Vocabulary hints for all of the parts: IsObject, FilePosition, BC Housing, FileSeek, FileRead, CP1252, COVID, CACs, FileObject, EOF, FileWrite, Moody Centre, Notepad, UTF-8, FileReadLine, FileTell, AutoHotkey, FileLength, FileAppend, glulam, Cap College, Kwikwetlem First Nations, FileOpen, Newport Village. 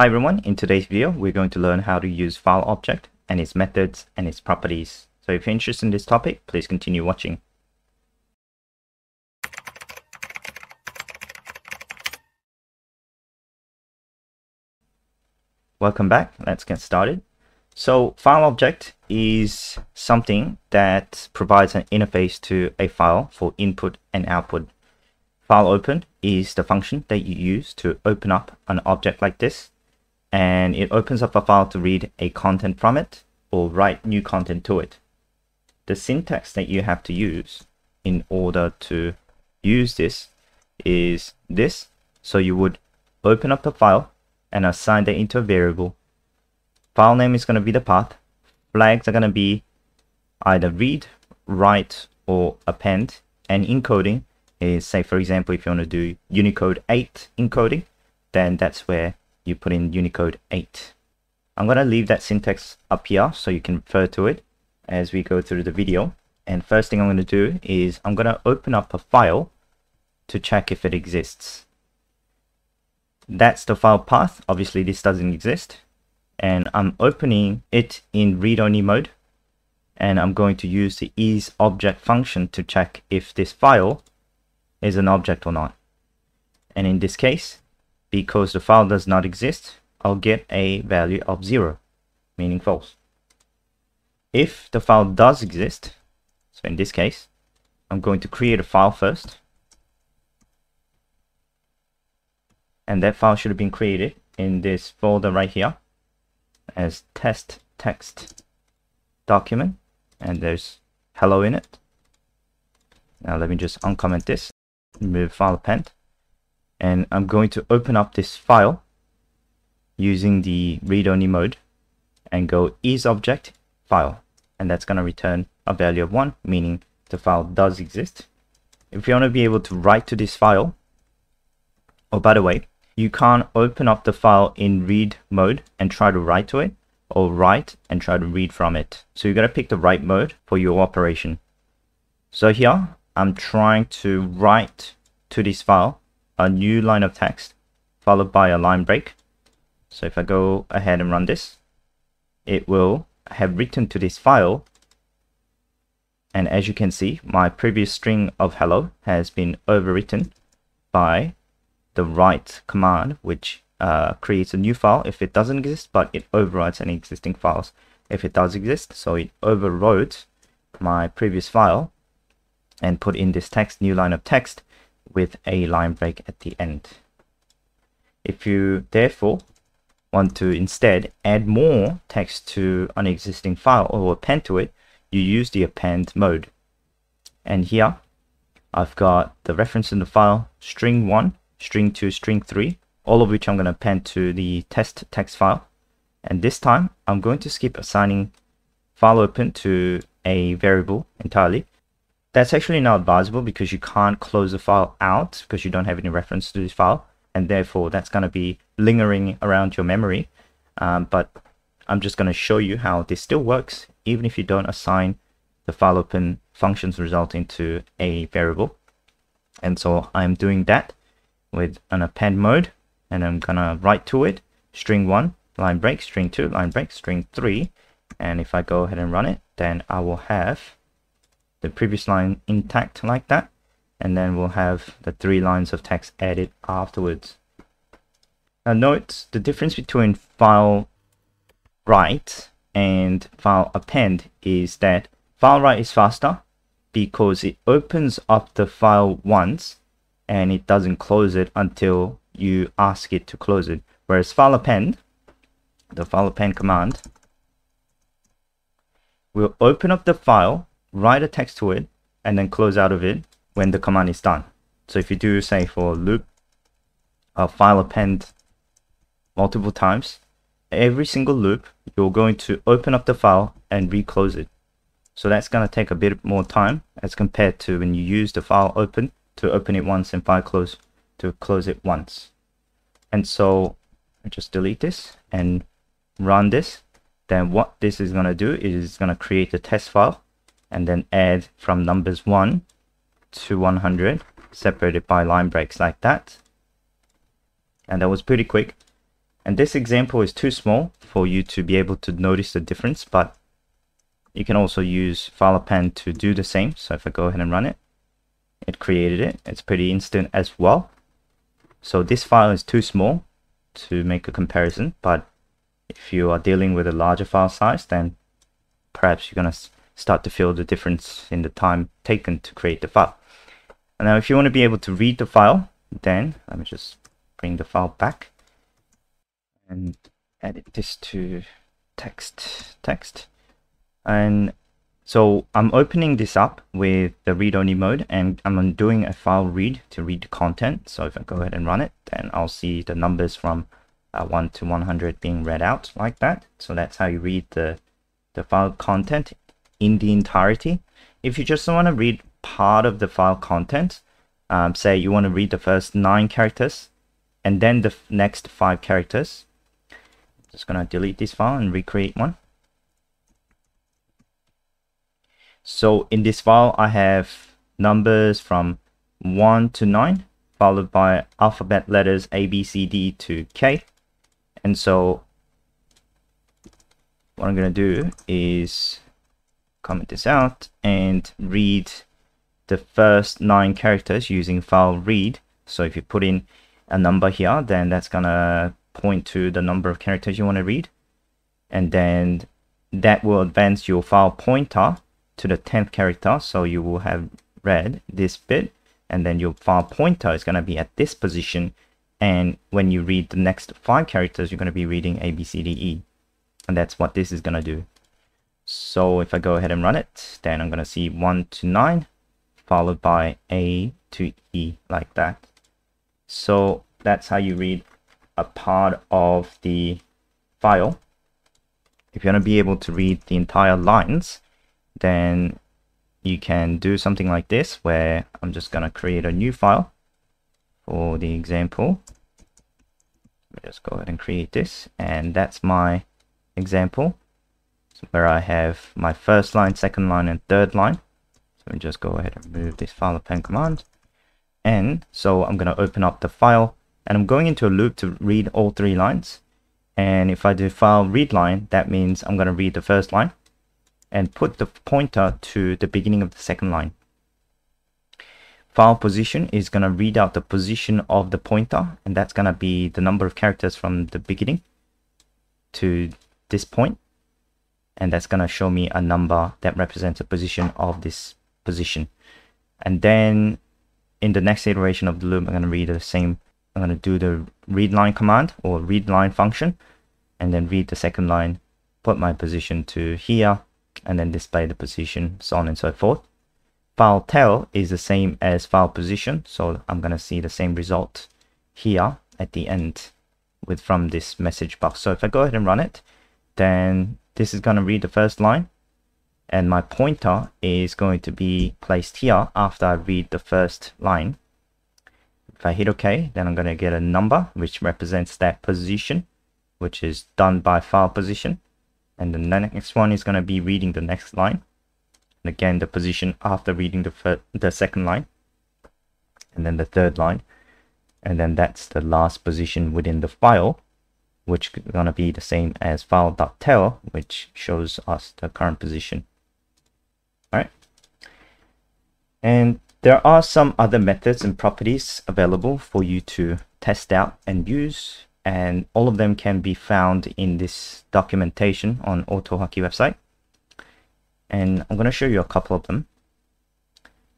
Hi everyone, in today's video, we're going to learn how to use FileObject and its methods and its properties. So if you're interested in this topic, please continue watching. Welcome back, let's get started. So FileObject is something that provides an interface to a file for input and output. FileOpen is the function that you use to open up an object like this. And it opens up a file to read a content from it or write new content to it. The syntax that you have to use in order to use this is this. So you would open up the file and assign that into a variable. File name is going to be the path. Flags are going to be either read, write, or append. And encoding is, say, for example, if you want to do Unicode 8 encoding, then that's where you put in Unicode 8. I'm going to leave that syntax up here so you can refer to it as we go through the video. And first thing I'm going to do is I'm going to open up a file to check if it exists. That's the file path. Obviously this doesn't exist. And I'm opening it in read-only mode. And I'm going to use the IsObject function to check if this file is an object or not. And in this case, because the file does not exist, I'll get a value of 0, meaning false. If the file does exist, so in this case, I'm going to create a file first. And that file should have been created in this folder right here as test text document. And there's hello in it. Now let me just uncomment this, remove FileAppend. And I'm going to open up this file using the read-only mode and go IsObject file. And that's going to return a value of 1, meaning the file does exist. If you want to be able to write to this file, oh, by the way, you can't open up the file in read mode and try to write to it, or write and try to read from it. So you're going to pick the write mode for your operation. So here, I'm trying to write to this file a new line of text followed by a line break. So if I go ahead and run this, it will have written to this file. And as you can see, my previous string of hello has been overwritten by the write command, which creates a new file if it doesn't exist, but it overwrites any existing files if it does exist. So it overwrote my previous file and put in this text, new line of text, with a line break at the end. If you therefore want to instead add more text to an existing file or append to it, you use the append mode. And here I've got the reference in the file, string 1, string 2, string 3, all of which I'm going to append to the test text file. And this time I'm going to skip assigning FileOpen to a variable entirely. That's actually not advisable because you can't close the file out because you don't have any reference to this file, and therefore that's going to be lingering around your memory. But I'm just going to show you how this still works even if you don't assign the FileOpen function's result into a variable. And so I'm doing that with an append mode, and I'm going to write to it, string 1, line break, string 2, line break, string 3. And if I go ahead and run it, then I will have the previous line intact like that, and then we'll have the 3 lines of text added afterwards. Now note the difference between FileWrite and FileAppend is that FileWrite is faster because it opens up the file once and it doesn't close it until you ask it to close it, whereas FileAppend, the FileAppend command, will open up the file, write a text to it, and then close out of it when the command is done. So if you do, say, for loop FileAppend multiple times, every single loop you're going to open up the file and reclose it. So that's going to take a bit more time as compared to when you use the FileOpen to open it once and FileClose to close it once. And so I just delete this and run this. Then what this is going to do is it's going to create a test file and then add from numbers 1 to 100, separated by line breaks like that. And that was pretty quick. And this example is too small for you to be able to notice the difference, but you can also use FileAppend to do the same. So if I go ahead and run it, it created it. It's pretty instant as well. So this file is too small to make a comparison, but if you are dealing with a larger file size, then perhaps you're going to start to feel the difference in the time taken to create the file. And now if you want to be able to read the file, then let me just bring the file back and edit this to text. And so I'm opening this up with the read-only mode, and I'm doing a file read to read the content. So if I go ahead and run it, then I'll see the numbers from 1 to 100 being read out like that. So that's how you read the file content in the entirety. If you just want to read part of the file content, say you want to read the first 9 characters and then the next 5 characters. I'm just going to delete this file and recreate one. So in this file, I have numbers from 1 to 9, followed by alphabet letters A, B, C, D to K. And so what I'm going to do is comment this out and read the first 9 characters using file read. So if you put in a number here, then that's going to point to the number of characters you want to read. And then that will advance your file pointer to the 10th character, so you will have read this bit, and then your file pointer is going to be at this position, and when you read the next 5 characters, you're going to be reading A, B, C, D, E, and that's what this is going to do. So if I go ahead and run it, then I'm going to see 1 to 9, followed by A to E, like that. So that's how you read a part of the file. If you want to be able to read the entire lines, then you can do something like this, where I'm just going to create a new file for the example. Let me just go ahead and create this, and that's my example, so where I have my first line, second line, and third line. So I'm just go ahead and move this FileAppend command, and so I'm going to open up the file, and I'm going into a loop to read all 3 lines. And if I do file read line, that means I'm going to read the first line and put the pointer to the beginning of the second line. File position is going to read out the position of the pointer, and that's going to be the number of characters from the beginning to this point, and that's going to show me a number that represents the position of this position. And then in the next iteration of the loop, I'm going to read the same. I'm going to do the read line command or read line function, and then read the second line, put my position to here, and then display the position, so on and so forth. FileTell is the same as FilePosition, so I'm going to see the same result here at the end with from this message box. So if I go ahead and run it, then this is going to read the first line, and my pointer is going to be placed here after I read the first line. If I hit OK, then I'm going to get a number which represents that position, which is done by FilePosition. And the next one is going to be reading the next line, and again the position after reading the second line, and then the third line, and then that's the last position within the file, which is going to be the same as file.tell, which shows us the current position. All right. And there are some other methods and properties available for you to test out and use, and all of them can be found in this documentation on AutoHotkey website. And I'm going to show you a couple of them.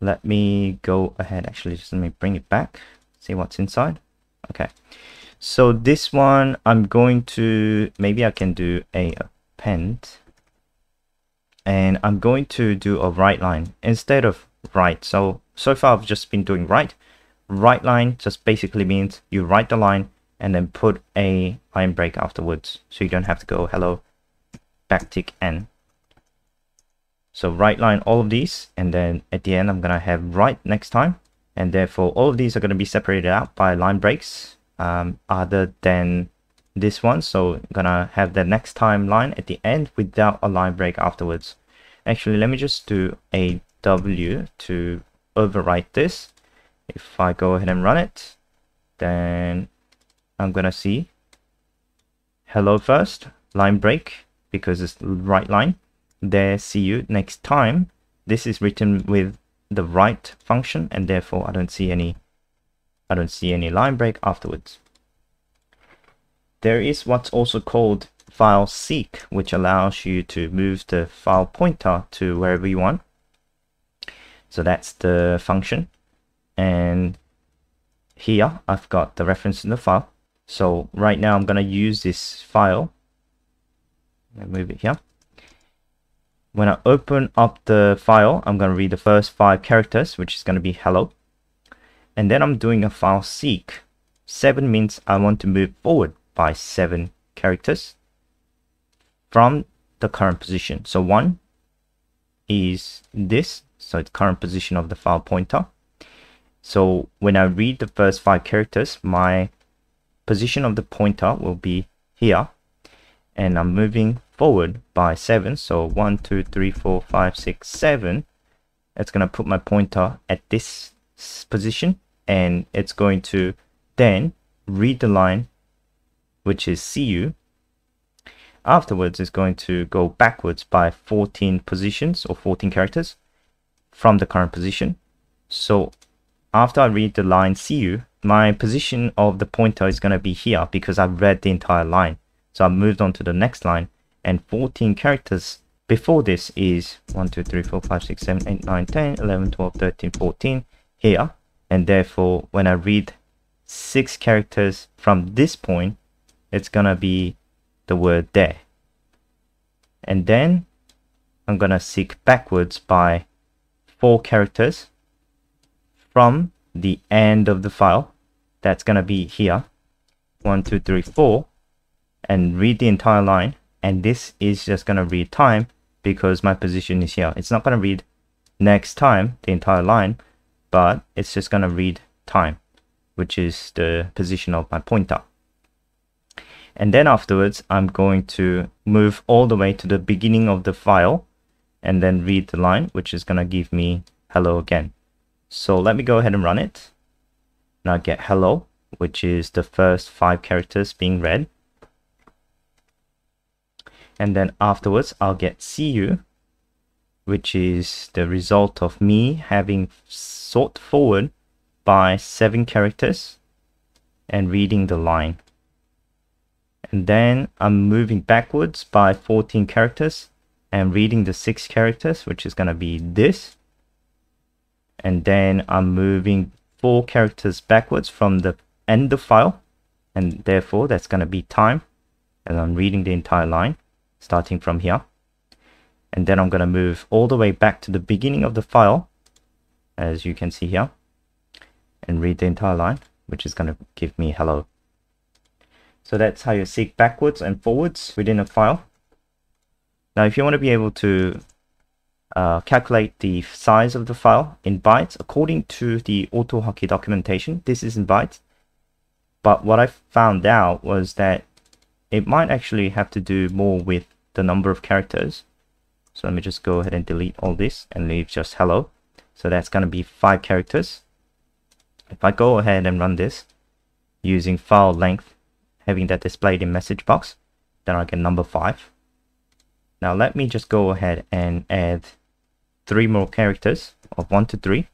Let me go ahead, actually, just let me bring it back, see what's inside. Okay, so this one, I'm going to, maybe I can do a append, and I'm going to do a write line instead of write. So far I've just been doing write. Write line just basically means you write the line and then put a line break afterwards, so you don't have to go hello backtick n. So write line all of these, and then at the end I'm gonna have write next time, and therefore all of these are gonna be separated out by line breaks, other than this one. So I'm gonna have the next time line at the end without a line break afterwards. Actually, let me just do a W to overwrite this. If I go ahead and run it, then I'm going to see hello first, line break, because it's the right line. There, see you next time. This is written with the write function, and therefore I don't see any line break afterwards. There is what's also called FileSeek, which allows you to move the file pointer to wherever you want. So that's the function, and here I've got the reference in the file. So right now I'm going to use this file and move it here. When I open up the file, I'm going to read the first 5 characters, which is going to be hello. And then I'm doing a file seek. 7 means I want to move forward by 7 characters from the current position. So 1 is this, so it's current position of the file pointer. So when I read the first 5 characters, my position of the pointer will be here. And I'm moving forward by 7, so 1, 2, 3, 4, 5, 6, 7. It's going to put my pointer at this position, and it's going to then read the line, which is CU. Afterwards, it's going to go backwards by 14 positions or 14 characters from the current position. So after I read the line CU, my position of the pointer is going to be here because I've read the entire line. So I moved on to the next line, and 14 characters before this is 1, 2, 3, 4, 5, 6, 7, 8, 9, 10, 11, 12, 13, 14 here. And therefore, when I read 6 characters from this point, it's going to be the word there. And then I'm going to seek backwards by 4 characters from the end of the file. That's going to be here. 1, 2, 3, 4. And read the entire line, and this is just going to read time because my position is here. It's not going to read next time the entire line, but it's just going to read time, which is the position of my pointer. And then afterwards I'm going to move all the way to the beginning of the file and then read the line, which is going to give me hello again. So let me go ahead and run it. Now I get hello, which is the first 5 characters being read. And then afterwards, I'll get CU, which is the result of me having sought forward by 7 characters and reading the line. And then I'm moving backwards by 14 characters and reading the 6 characters, which is going to be this. And then I'm moving 4 characters backwards from the end of file. And therefore, that's going to be time. And I'm reading the entire line, starting from here. And then I'm going to move all the way back to the beginning of the file, as you can see here, and read the entire line, which is going to give me hello. So that's how you seek backwards and forwards within a file. Now, if you want to be able to calculate the size of the file in bytes, according to the AutoHotkey documentation, this is in bytes. But what I found out was that it might actually have to do more with the number of characters. So let me just go ahead and delete all this and leave just hello. So that's going to be 5 characters. If I go ahead and run this using file length, having that displayed in message box, then I get number 5. Now let me just go ahead and add 3 more characters of 1 to 3.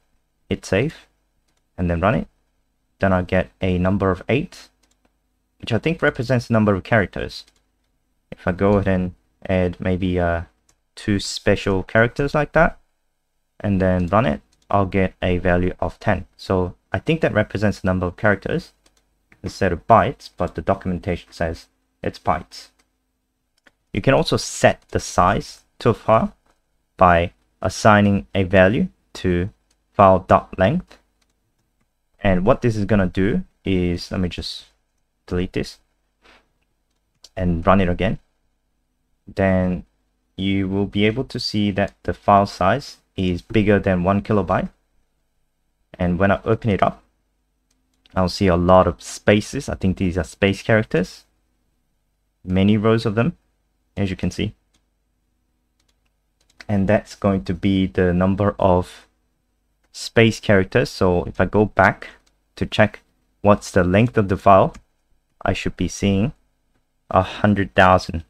Hit save and then run it. Then I get a number of 8. Which I think represents the number of characters. If I go ahead and add maybe 2 special characters like that, and then run it, I'll get a value of 10. So I think that represents the number of characters instead of bytes, but the documentation says it's bytes. You can also set the size to a file by assigning a value to file.length. And what this is going to do is, let me just delete this and run it again. Then you will be able to see that the file size is bigger than 1 kilobyte. And when I open it up, I'll see a lot of spaces. I think these are space characters, many rows of them, as you can see. And that's going to be the number of space characters. So if I go back to check what's the length of the file, I should be seeing 100,000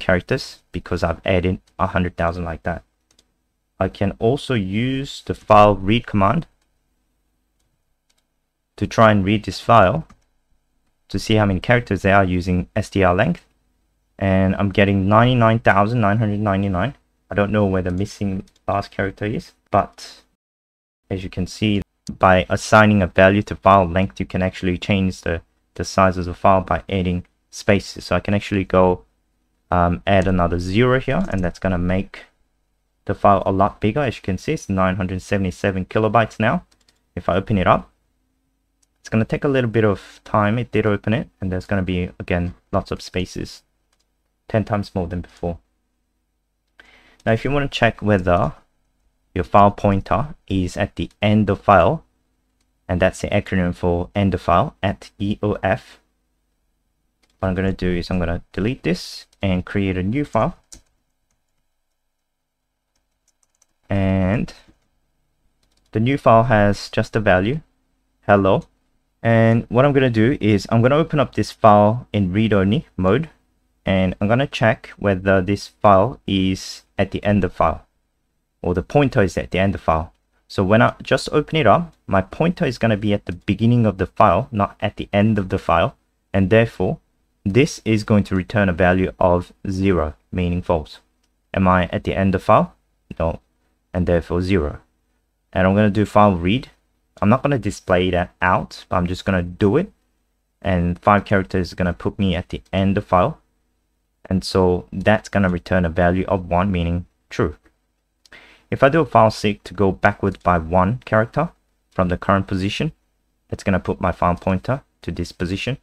characters because I've added 100,000 like that. I can also use the file read command to try and read this file to see how many characters they are using STR length, and I'm getting 99,999. I don't know where the missing last character is, but as you can see, by assigning a value to file length, you can actually change the size of the file by adding spaces. So I can actually go add another 0 here, and that's going to make the file a lot bigger. As you can see, it's 977 kilobytes now. If I open it up, it's going to take a little bit of time. It did open it, and there's going to be, again, lots of spaces, 10 times more than before. Now, if you want to check whether your file pointer is at the end of file, and that's the acronym for end of file, at EOF. What I'm going to do is I'm going to delete this and create a new file. And the new file has just a value, hello. And what I'm going to do is I'm going to open up this file in read-only mode, and I'm going to check whether this file is at the end of file, or the pointer is at the end of the file. So when I just open it up, my pointer is going to be at the beginning of the file, not at the end of the file. And therefore, this is going to return a value of 0, meaning false. Am I at the end of the file? No, and therefore 0. And I'm going to do file read. I'm not going to display that out, but I'm just going to do it. And 5 characters is going to put me at the end of the file. And so that's going to return a value of 1, meaning true. If I do a file seek to go backwards by 1 character from the current position, it's going to put my file pointer to this position.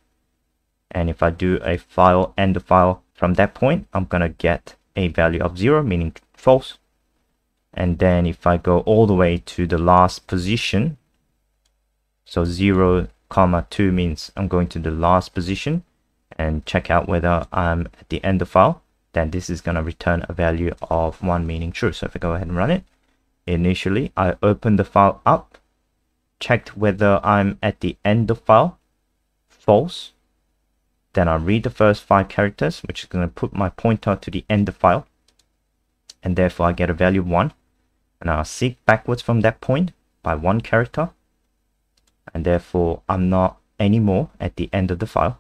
And if I do a file end of file from that point, I'm going to get a value of 0, meaning false. And then if I go all the way to the last position, so 0, 2 means I'm going to the last position and check out whether I'm at the end of file, then this is going to return a value of 1, meaning true. So if I go ahead and run it, initially I opened the file up, checked whether I'm at the end of file, false. Then I read the first 5 characters, which is going to put my pointer to the end of file, and therefore I get a value of 1. And I'll seek backwards from that point by 1 character, and therefore I'm not anymore at the end of the file.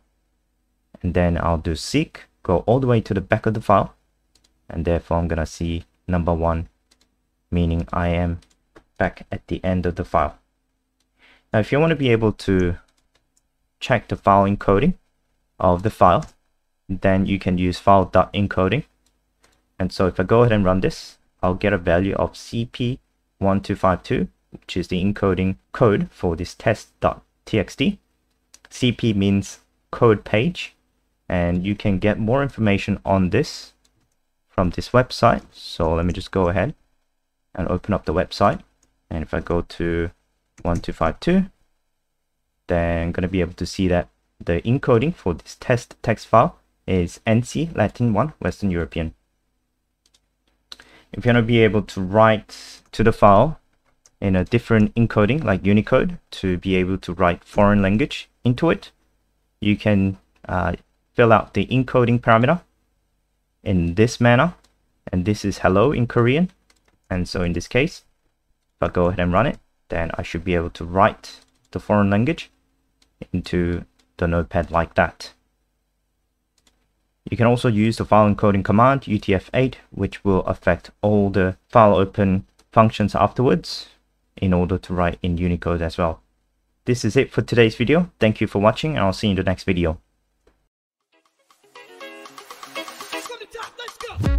And then I'll do seek, go all the way to the back of the file, and therefore I'm going to see number 1, meaning I am back at the end of the file. Now, if you want to be able to check the file encoding of the file, then you can use file.encoding. And so if I go ahead and run this, I'll get a value of CP1252, which is the encoding code for this test.txt. CP means code page. And you can get more information on this from this website. So let me just go ahead and open up the website. And if I go to 1252, then I'm going to be able to see that the encoding for this test text file is NC, Latin 1, Western European. If you want to be able to write to the file in a different encoding, like Unicode, to be able to write foreign language into it, you can fill out the encoding parameter in this manner. And this is hello in Korean. And so in this case, if I go ahead and run it, then I should be able to write the foreign language into the notepad like that. You can also use the file encoding command UTF-8, which will affect all the file open functions afterwards in order to write in Unicode as well. This is it for today's video. Thank you for watching, and I'll see you in the next video. Let's go.